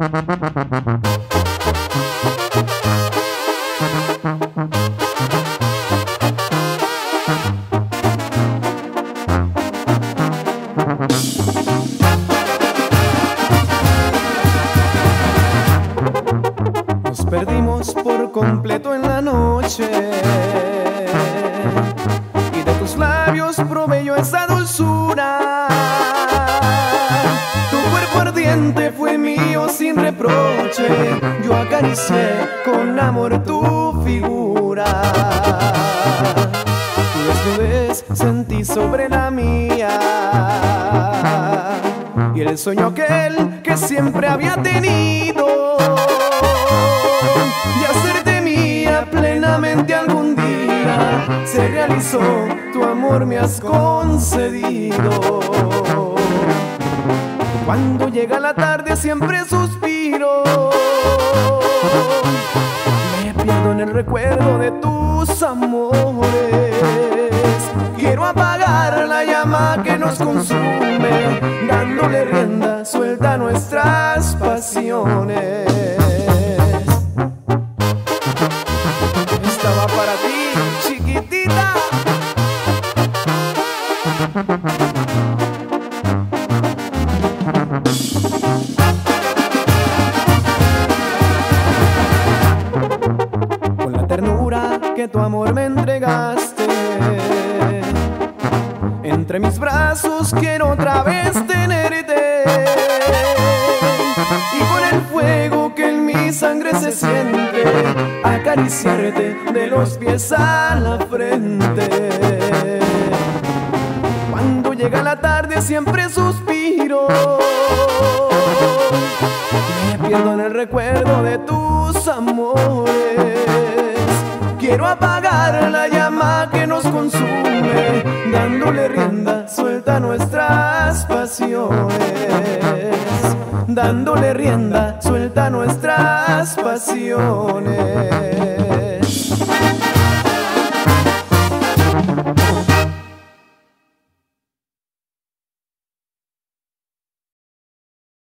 Nos perdimos por completo en la noche y de tus labios probé yo esa dulzura. Tu cuerpo ardiente fue mío sin reproche, yo acaricié con amor tu figura. Tu desnudez sentí sobre la mía y el sueño aquel que siempre había tenido de hacerte mía plenamente algún día se realizó, tu amor me has concedido. Cuando llega la tarde siempre suspiro, me pierdo en el recuerdo de tus amores. Quiero apagar la llama que nos consume, dándole rienda suelta a nuestras pasiones. Esta va para ti, chiquitita. Con la ternura que tu amor me entregaste, entre mis brazos quiero otra vez tenerte, y con el fuego que en mi sangre se siente, acariciarte de los pies a la frente. Cuando llega la tarde siempre suspiro, me pierdo en el recuerdo de tus amores. Quiero apagar la llama que nos consume, dándole rienda suelta a nuestras pasiones, dándole rienda suelta a nuestras pasiones.